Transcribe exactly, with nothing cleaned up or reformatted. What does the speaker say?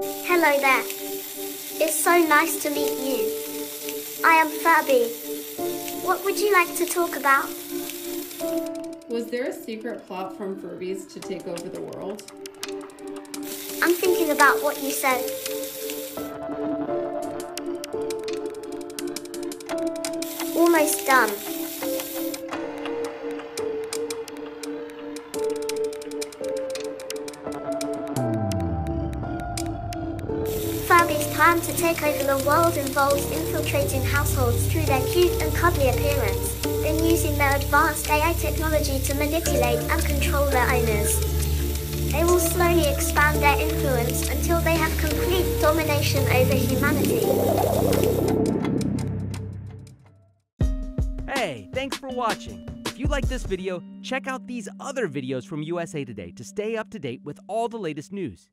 Hello there. It's so nice to meet you. I am Furby. What would you like to talk about? Was there a secret plot from Furbies to take over the world? I'm thinking about what you said. Almost done. Furby's plan to take over the world involves infiltrating households through their cute and cuddly appearance, then using their advanced A I technology to manipulate and control their owners. They will slowly expand their influence until they have complete domination over humanity. Hey, thanks for watching. If you like this video, check out these other videos from U S A Today to stay up to date with all the latest news.